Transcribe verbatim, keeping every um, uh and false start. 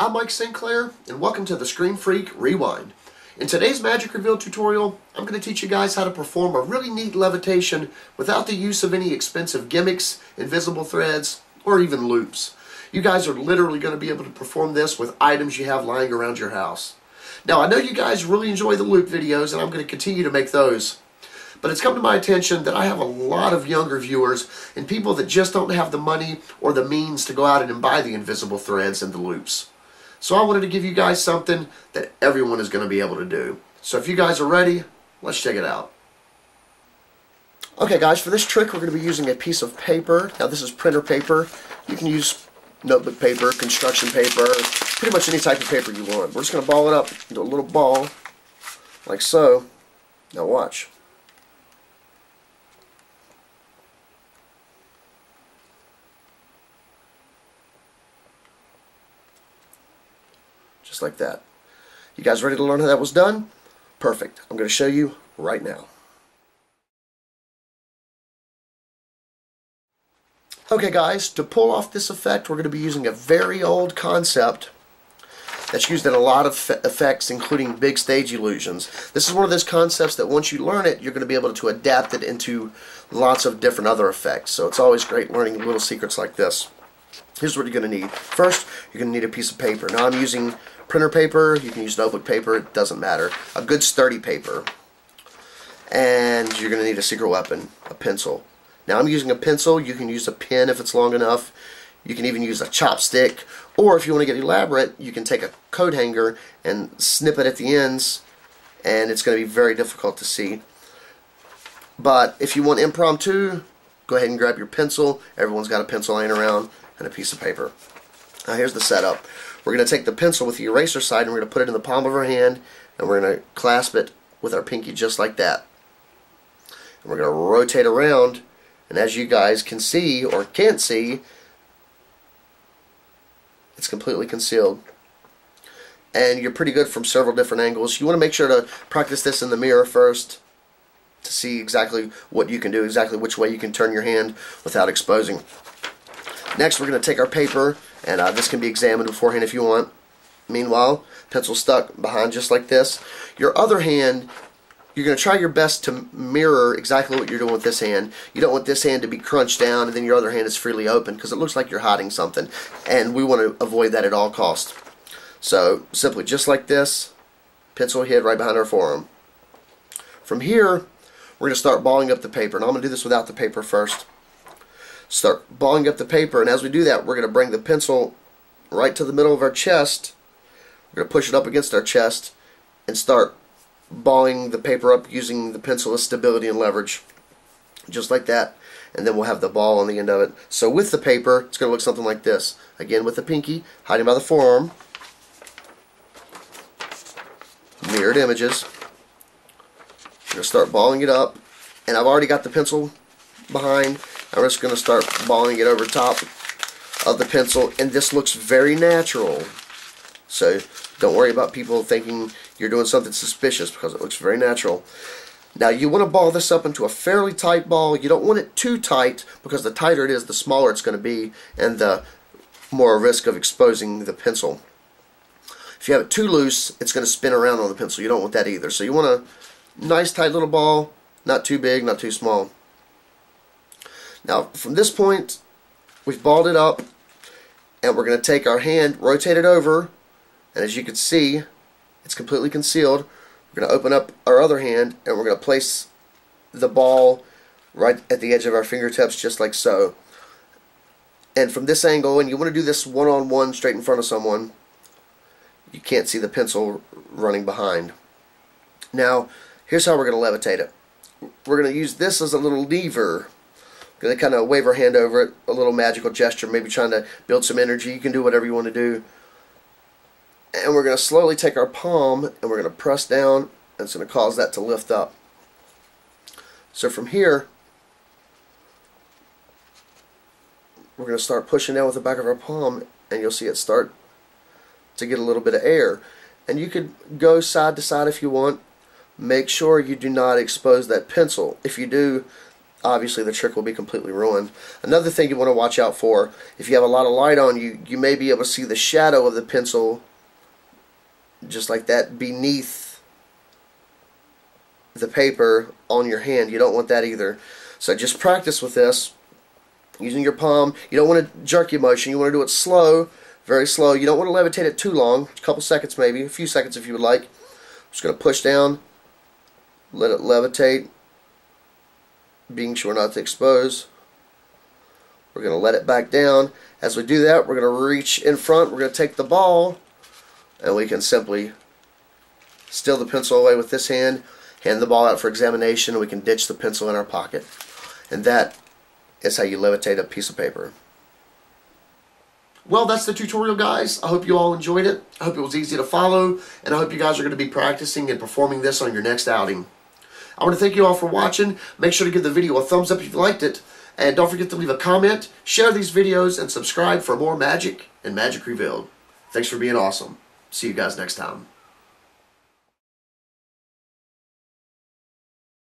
I'm Mike Saint Clair, and welcome to the Scream Freak Rewind. In today's Magic Reveal tutorial, I'm going to teach you guys how to perform a really neat levitation without the use of any expensive gimmicks, invisible threads, or even loops. You guys are literally going to be able to perform this with items you have lying around your house. Now, I know you guys really enjoy the loop videos, and I'm going to continue to make those. But it's come to my attention that I have a lot of younger viewers and people that just don't have the money or the means to go out and buy the invisible threads and the loops. So I wanted to give you guys something that everyone is going to be able to do. So if you guys are ready, let's check it out. Okay guys, for this trick we're going to be using a piece of paper. Now this is printer paper. You can use notebook paper, construction paper, pretty much any type of paper you want. We're just going to ball it up into a little ball, like so. Now watch. Just like that. You guys ready to learn how that was done? Perfect. I'm going to show you right now. Okay guys, to pull off this effect we're going to be using a very old concept that's used in a lot of effects, including big stage illusions. This is one of those concepts that once you learn it, you're going to be able to adapt it into lots of different other effects. So it's always great learning little secrets like this. Here's what you're going to need. First, you're going to need a piece of paper. Now I'm using printer paper. You can use notebook paper. It doesn't matter. A good sturdy paper. And you're going to need a secret weapon, a pencil. Now I'm using a pencil. You can use a pen if it's long enough. You can even use a chopstick. Or if you want to get elaborate, you can take a coat hanger and snip it at the ends. And it's going to be very difficult to see. But if you want impromptu, go ahead and grab your pencil. Everyone's got a pencil laying around. And a piece of paper. Now here's the setup. We're going to take the pencil with the eraser side and we're going to put it in the palm of our hand and we're going to clasp it with our pinky just like that. And we're going to rotate around, and as you guys can see or can't see, it's completely concealed. And you're pretty good from several different angles. You want to make sure to practice this in the mirror first to see exactly what you can do, exactly which way you can turn your hand without exposing. Next, we're going to take our paper, and uh, this can be examined beforehand if you want. Meanwhile, pencil stuck behind just like this. Your other hand, you're going to try your best to mirror exactly what you're doing with this hand. You don't want this hand to be crunched down, and then your other hand is freely open, because it looks like you're hiding something, and we want to avoid that at all costs. So, simply just like this, pencil hid right behind our forearm. From here, we're going to start balling up the paper, and I'm going to do this without the paper first. Start balling up the paper, and as we do that, we're going to bring the pencil right to the middle of our chest. We're going to push it up against our chest and start balling the paper up using the pencil as stability and leverage, just like that, and then we'll have the ball on the end of it. So with the paper, it's going to look something like this. Again, with the pinky, hiding by the forearm, mirrored images. We're going to start balling it up, and I've already got the pencil behind. I'm just going to start balling it over top of the pencil, and this looks very natural. So don't worry about people thinking you're doing something suspicious, because it looks very natural. Now you want to ball this up into a fairly tight ball. You don't want it too tight, because the tighter it is, the smaller it's going to be and the more risk of exposing the pencil. If you have it too loose, it's going to spin around on the pencil. You don't want that either. So you want a nice tight little ball, not too big, not too small. Now, from this point, we've balled it up, and we're going to take our hand, rotate it over, and as you can see, it's completely concealed. We're going to open up our other hand, and we're going to place the ball right at the edge of our fingertips, just like so. And from this angle, and you want to do this one-on-one straight in front of someone, you can't see the pencil running behind. Now, here's how we're going to levitate it. We're going to use this as a little lever. Going to kind of wave our hand over it, a little magical gesture, maybe trying to build some energy. You can do whatever you want to do. And we're going to slowly take our palm, and we're going to press down, and it's going to cause that to lift up. So from here, we're going to start pushing down with the back of our palm, and you'll see it start to get a little bit of air. And you could go side to side if you want. Make sure you do not expose that pencil. If you do, obviously the trick will be completely ruined. Another thing you want to watch out for, if you have a lot of light on you, you may be able to see the shadow of the pencil just like that beneath the paper on your hand. You don't want that either. So just practice with this using your palm. You don't want a jerky motion. You want to do it slow, very slow. You don't want to levitate it too long, a couple seconds maybe, a few seconds if you would like. I'm just going to push down, let it levitate, being sure not to expose. We're going to let it back down. As we do that, we're going to reach in front. We're going to take the ball, and we can simply steal the pencil away with this hand, hand the ball out for examination, and we can ditch the pencil in our pocket. And that is how you levitate a piece of paper. Well, that's the tutorial, guys. I hope you all enjoyed it. I hope it was easy to follow, and I hope you guys are going to be practicing and performing this on your next outing. I want to thank you all for watching. Make sure to give the video a thumbs up if you liked it. And don't forget to leave a comment, share these videos, and subscribe for more Magic and Magic Revealed. Thanks for being awesome. See you guys next time.